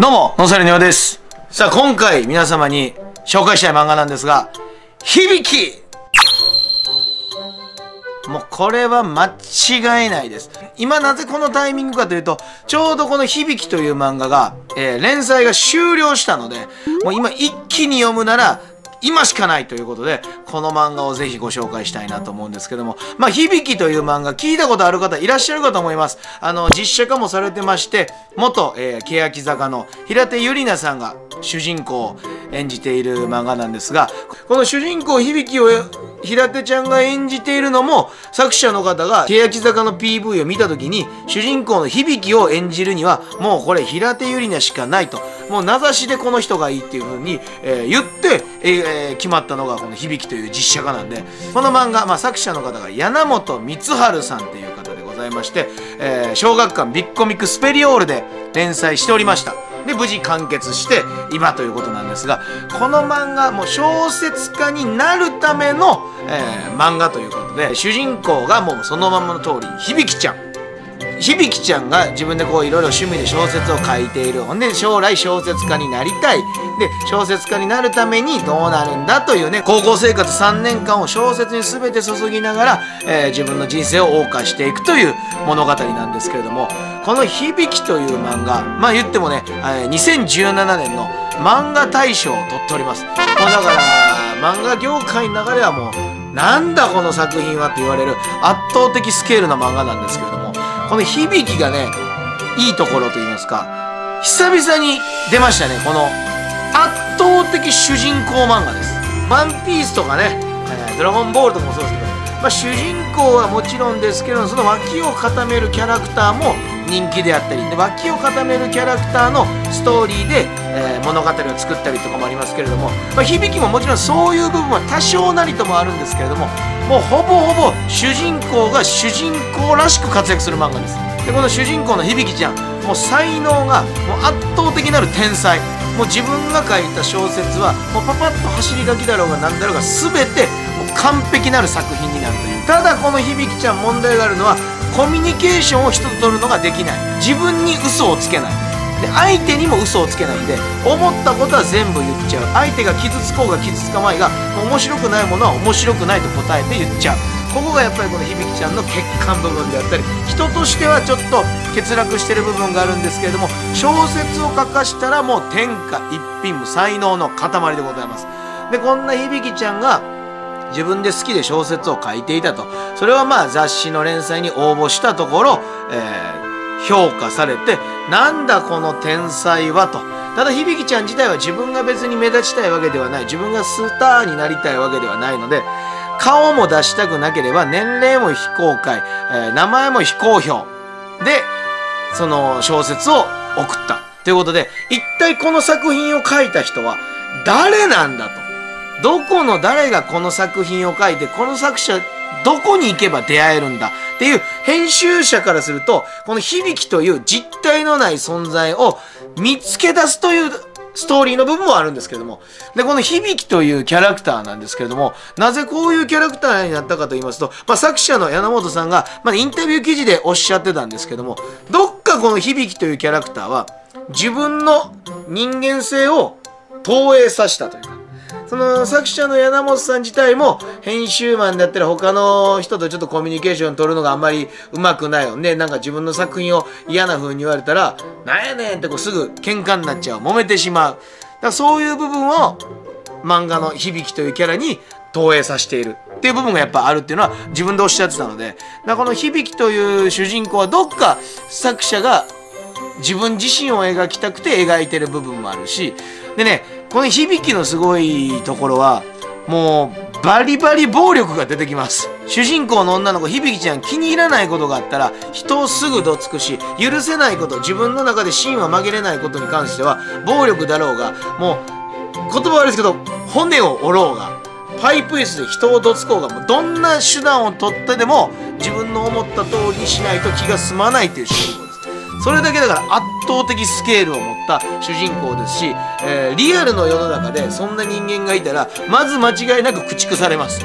どうも、野猿のようです。さあ、今回皆様に紹介したい漫画なんですが、響き！もうこれは間違いないです。今なぜこのタイミングかというと、ちょうどこの響きという漫画が、連載が終了したので、もう今一気に読むなら、今しかないということで、この漫画をぜひご紹介したいなと思うんですけども、まあ、響きという漫画、聞いたことある方いらっしゃるかと思います。実写化もされてまして、元、欅坂の平手友梨奈さんが主人公を演じている漫画なんですが、この主人公響を平手ちゃんが演じているのも、作者の方が欅坂の PV を見た時に、主人公の響を演じるには、もうこれ平手友梨奈しかないと、もう名指しでこの人がいいっていう風に、言って、決まったのがこの響という実写化なんで、この漫画、まあ、作者の方が柳本光晴さんっていう方でございまして、小学館ビッグコミックスペリオールで連載しておりました。で、無事完結して今ということなんですが、この漫画もう小説家になるための、漫画ということで、主人公がもうそのままの通り響ちゃんが自分でこういろいろ趣味で小説を書いている。ほんで将来小説家になりたい。で、小説家になるためにどうなるんだというね、高校生活3年間を小説に全て注ぎながら、自分の人生を謳歌していくという物語なんですけれども、この響という漫画、まあ言ってもね、2017年の漫画大賞を取っております。もうだから漫画業界の流れはもうなんだこの作品はって言われる圧倒的スケールな漫画なんですけれども、この響がね、いいところと言いますか、久々に出ましたね、この圧倒的主人公漫画です。ワンピースとかね、ドラゴンボールとかもそうですけど、まあ、主人公はもちろんですけど、その脇を固めるキャラクターも人気であったり、で、脇を固めるキャラクターのストーリーで、物語を作ったりとかもありますけれども、まあ、響ももちろんそういう部分は多少なりともあるんですけれども、もうほぼほぼ主人公が主人公らしく活躍する漫画です。で、この主人公の響ちゃん、もう才能がもう圧倒的なる天才。もう自分が書いた小説はもうパパッと走り書きだろうが何だろうが全てもう完璧なる作品になるという。ただこの響ちゃん問題があるのは、コミュニケーションを人と取るのができない。自分に嘘をつけない。で、相手にも嘘をつけないんで、思ったことは全部言っちゃう。相手が傷つこうが傷つかまいが、面白くないものは面白くないと答えて言っちゃう。ここがやっぱりこの響ちゃんの欠陥部分であったり、人としてはちょっと欠落してる部分があるんですけれども、小説を書かしたらもう天下一品、も才能の塊でございます。で、こんな響ちゃんが自分で好きで小説を書いていたと。それはまあ雑誌の連載に応募したところ、評価されて、なんだこの天才はと。ただ響ちゃん自体は自分が別に目立ちたいわけではない。自分がスターになりたいわけではないので、顔も出したくなければ、年齢も非公開、名前も非公表で、その小説を送った。ということで、一体この作品を書いた人は誰なんだと。どこの誰がこの作品を書いて、この作者、どこに行けば出会えるんだっていう編集者からすると、この響という実体のない存在を見つけ出すというストーリーの部分もあるんですけども。で、この響というキャラクターなんですけれども、なぜこういうキャラクターになったかと言いますと、まあ、作者の柳本さんが、まあ、インタビュー記事でおっしゃってたんですけども、どっかこの響というキャラクターは自分の人間性を投影させたというか、その作者の柳本さん自体も編集マンだったり他の人とちょっとコミュニケーション取るのがあんまりうまくないよね。なんか自分の作品を嫌な風に言われたら、なんやねんってこうすぐ喧嘩になっちゃう。揉めてしまう。だからそういう部分を漫画の響というキャラに投影させているっていう部分がやっぱあるっていうのは自分でおっしゃってたので、だからこの響という主人公はどっか作者が自分自身を描きたくて描いてる部分もあるし、でね、この響のすごいところは、もうバリバリ暴力が出てきます。主人公の女の子、響ちゃん、気に入らないことがあったら、人をすぐどつくし、許せないこと、自分の中で芯は曲げれないことに関しては、暴力だろうが、もう、言葉悪いですけど、骨を折ろうが、パイプ椅子で人をどつこうが、もうどんな手段を取ってでも、自分の思った通りにしないと気が済まないという主人公。それだけだから圧倒的スケールを持った主人公ですし、リアルの世の中でそんな人間がいたら、まず間違いなく駆逐されます。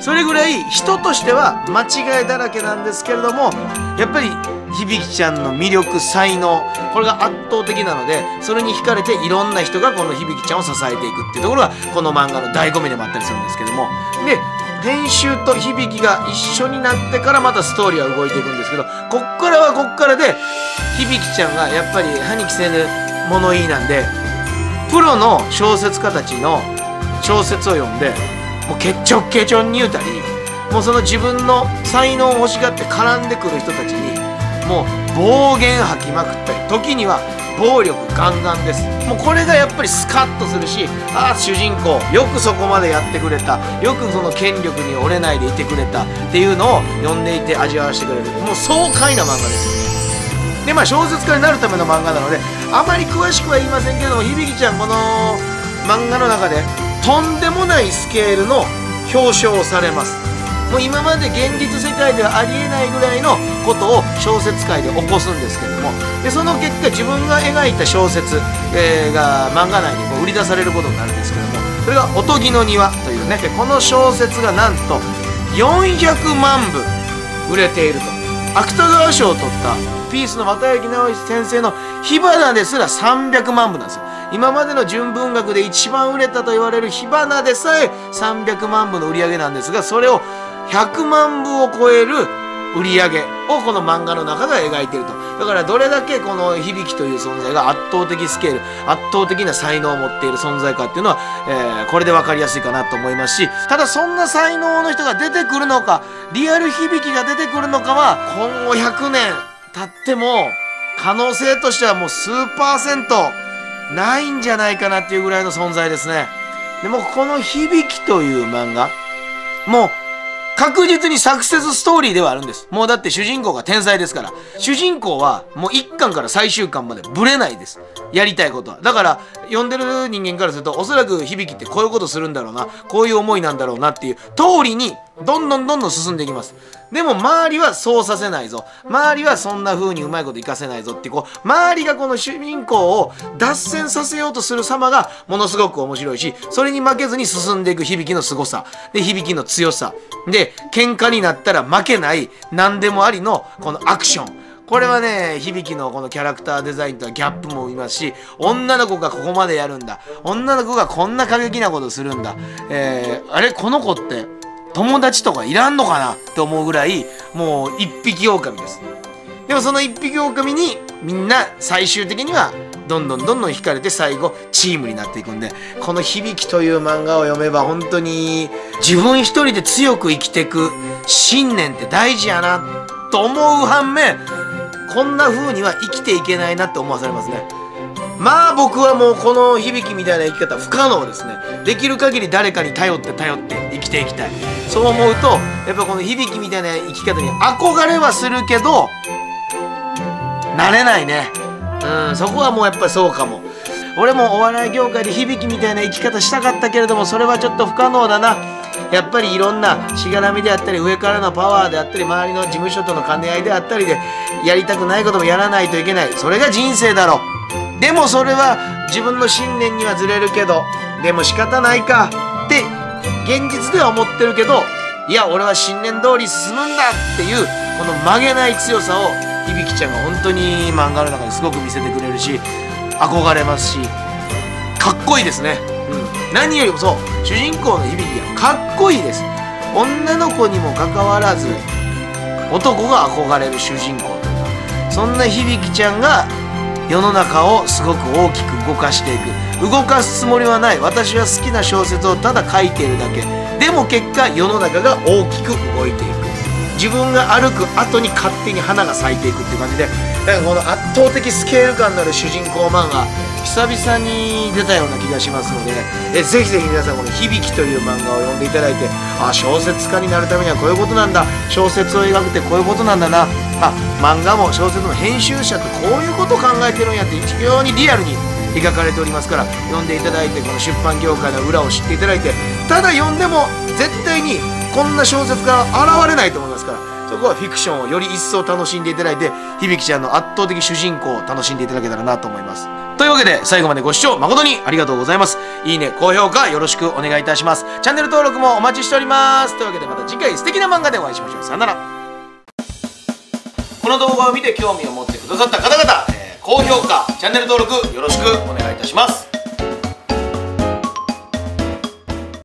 それぐらい人としては間違いだらけなんですけれども、やっぱり響ちゃんの魅力、才能、これが圧倒的なので、それに惹かれていろんな人がこの響ちゃんを支えていくっていうところがこの漫画の醍醐味でもあったりするんですけども、で編集と響が一緒になってからまたストーリーは動いていくんですけど、こっからはこっからで響ちゃんがやっぱり歯に着せぬ物言いなんで、プロの小説家たちの小説を読んでもうケチョケチョに言うたり、もうその自分の才能を欲しがって絡んでくる人たちにもう暴言吐きまくったり、時には暴力ガンガンです。もうこれがやっぱりスカッとするし、ああ主人公よくそこまでやってくれた、よくその権力に折れないでいてくれたっていうのを読んでいて味わわせてくれる、もう爽快な漫画ですよね。でまあ小説家になるための漫画なのであまり詳しくは言いませんけれども、響ちゃんこの漫画の中でとんでもないスケールの表彰をされます。もう今まで現実世界ではありえないぐらいのことを小説界で起こすんですけれども、でその結果自分が描いた小説、が漫画内でこう売り出されることになるんですけれども、それが「おとぎの庭」というね、この小説がなんと400万部売れていると。芥川賞を取ったピースの綿貫直先生の「火花」ですら300万部なんですよ。今までの純文学で一番売れたと言われる「火花」でさえ300万部の売り上げなんですが、それを100万部を超える売り上げをこの漫画の中が描いていると。だからどれだけこの響という存在が圧倒的スケール、圧倒的な才能を持っている存在かっていうのは、これで分かりやすいかなと思いますし、ただそんな才能の人が出てくるのか、リアル響が出てくるのかは今後100年経っても可能性としてはもう数パーセントないんじゃないかなっていうぐらいの存在ですね。でもこの響という漫画もう確実にサクセスストーリーではあるんです。もうだって主人公が天才ですから。主人公はもう1巻から最終巻までブレないです。やりたいことは。だから読んでる人間からするとおそらく響ってこういうことするんだろうな、こういう思いなんだろうなっていう通りにどんどん進んでいきます。でも周りはそうさせないぞ。周りはそんな風にうまいこといかせないぞってこう、周りがこの主人公を脱線させようとする様がものすごく面白いし、それに負けずに進んでいく響の凄さ。で、響の強さ。で、喧嘩になったら負けない何でもありのこのアクション、これはね響のこのキャラクターデザインとはギャップも見ますし、女の子がここまでやるんだ、女の子がこんな過激なことするんだ、あれこの子って友達とかいらんのかなって思うぐらいもう一匹狼です。でもその一匹狼にみんな最終的にはどんどん惹かれて最後チームになっていくんで、この「響」という漫画を読めば本当に自分一人で強く生きていく信念って大事やなと思う反面、こんな風には生きていけないなって思わされますね。まあ僕はもうこの響みたいな生き方不可能ですね。できる限り誰かに頼って生きていきたい。そう思うとやっぱこの響みたいな生き方に憧れはするけどなれないね。うん、そこはもうやっぱりそうかも。俺もお笑い業界で響みたいな生き方したかったけれども、それはちょっと不可能だな。やっぱりいろんなしがらみであったり、上からのパワーであったり、周りの事務所との兼ね合いであったりで、やりたくないこともやらないといけない。それが人生だろう。でもそれは自分の信念にはずれるけど、でも仕方ないかって現実では思ってるけど、いや俺は信念通り進むんだっていうこの曲げない強さを響ちゃんが本当に漫画の中ですごく見せてくれるし、憧れますし、かっこいいですね。うん、何よりもそう主人公の響がかっこいいです。女の子にもかかわらず男が憧れる主人公というか、そんな響ちゃんが世の中をすごく大きく動かしていく。動かすつもりはない、私は好きな小説をただ書いているだけ。でも結果世の中が大きく動いていく。自分が歩く後に勝手に花が咲いていくっていう感じで、だからこの圧倒的スケール感のある主人公漫画久々に出たような気がしますので、ぜひぜひ皆さんこの「響」という漫画を読んでいただいて、あ小説家になるためにはこういうことなんだ、小説を描くってこういうことなんだな、あ漫画も小説も編集者ってこういうことを考えてるんやって非常にリアルに描かれておりますから、読んでいただいてこの出版業界の裏を知っていただいて、ただ読んでも絶対にこんな小説家は現れないと思いますから、そこはフィクションをより一層楽しんでいただいて、響ちゃんの圧倒的主人公を楽しんでいただけたらなと思います。というわけで最後までご視聴誠にありがとうございます。いいね、高評価よろしくお願いいたします。チャンネル登録もお待ちしております。というわけでまた次回素敵な漫画でお会いしましょう。さよなら。の動画を見て興味を持ってくださった方々、高評価、チャンネル登録よろしくお願いいたします。